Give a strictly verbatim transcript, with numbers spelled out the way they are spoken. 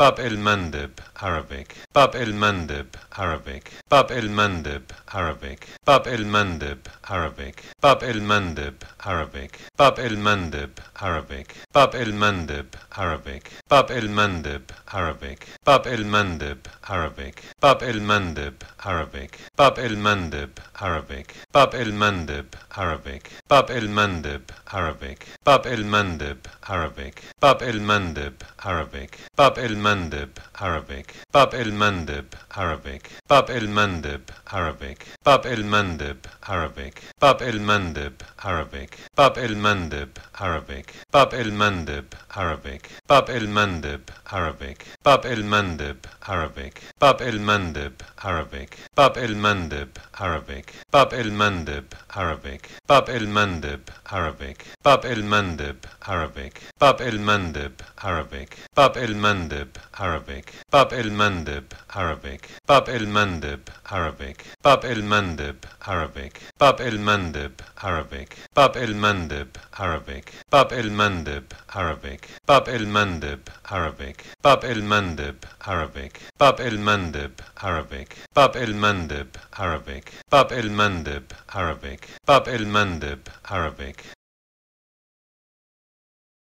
Bab el Mandeb, Arabic. Bab el Mandeb, Arabic. Bab el Mandeb, Arabic. Bab el Mandeb, Arabic. Bab el Mandeb, Arabic. Bab el Mandeb, Arabic. Bab el Mandeb, Arabic. Bab el Mandeb, Arabic. Bab el Mandeb, Arabic. Bab el Mandeb, Arabic. Bab el Mandeb, Arabic. Bab el Mandeb, Arabic. Bab el Mandeb, Arabic. Bab el Mandeb, Arabic. Bab el Mandeb, Arabic. Bab el Mandeb, Arabic. Bab el Mandeb, Arabic. Bab el Mandeb, Arabic. Bab el Mandeb, Arabic. Bab el Mandeb, Arabic. Bab el Mandeb, Arabic. Bab el Mandeb, Arabic. Bab el Mandeb, Arabic. Bab el Mandeb, Arabic. Bab el Mandeb, Arabic. Bab el Mandeb, Arabic. Bab el Mandeb, Arabic. Bab el Mandeb, Arabic. Bab el Mandeb, Arabic. Bab el Mandeb, Arabic. Bab el Mandeb, Arabic. Bab el Mandeb, Arabic. Bab el Mandeb, Arabic. Bab el Mandeb, Arabic. Bab el Mandeb, Arabic. Bab el Mandeb, Arabic. Bab el Mandeb, Arabic. Bab el Mandeb, Arabic. Bab el Mandeb, Arabic. Bab el Mandeb, Arabic. Bab el Mandeb, Arabic. Bab el Mandeb, Arabic. Bab el Mandeb, Arabic.